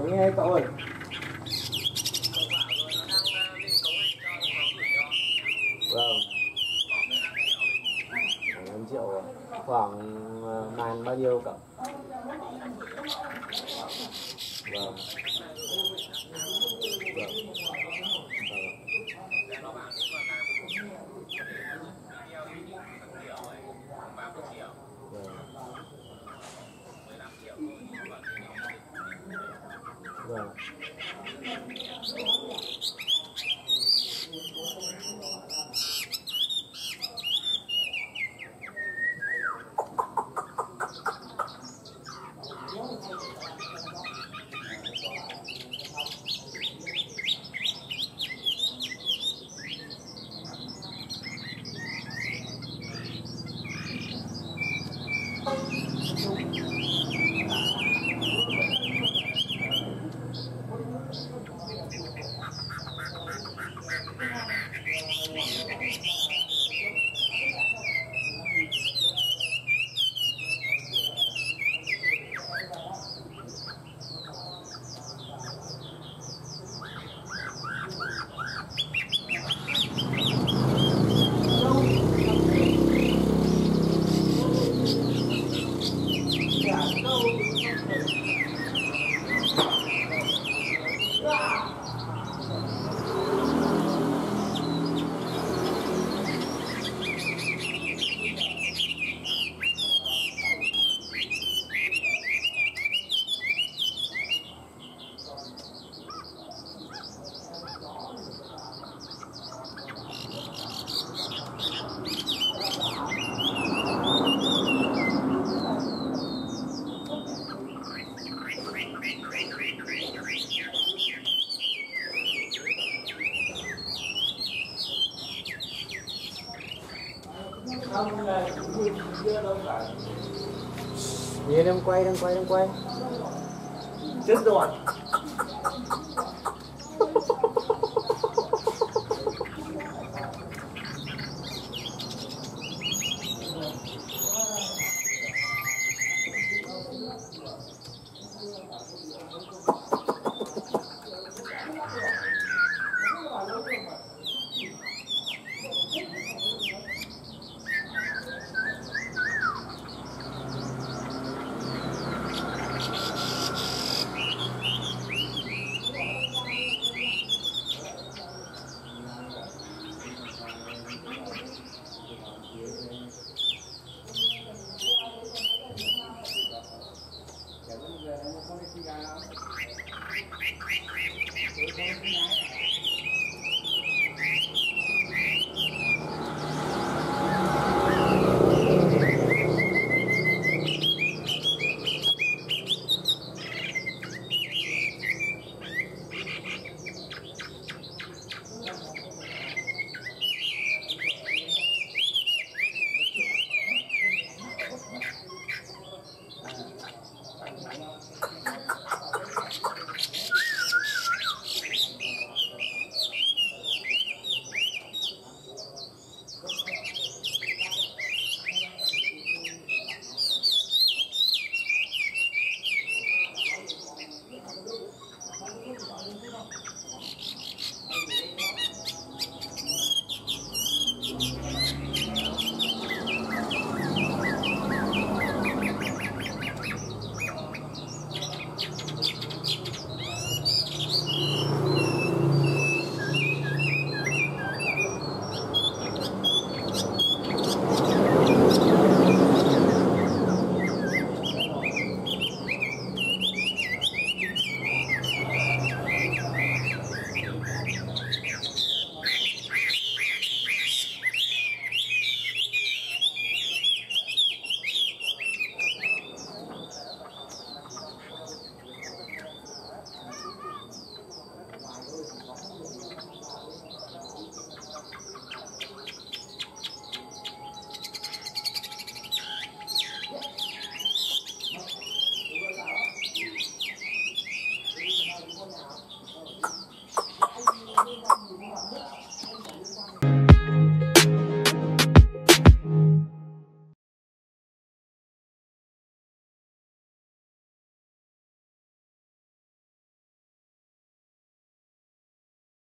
cống nghe cậu ơi. Vâng. 5 triệu khoảng màn bao nhiêu cậu? Vâng. Nhìn em quay, đang quay chết rồi. Hãy subscribe cho kênh Ghiền Mì Gõ để không bỏ lỡ những video hấp dẫn.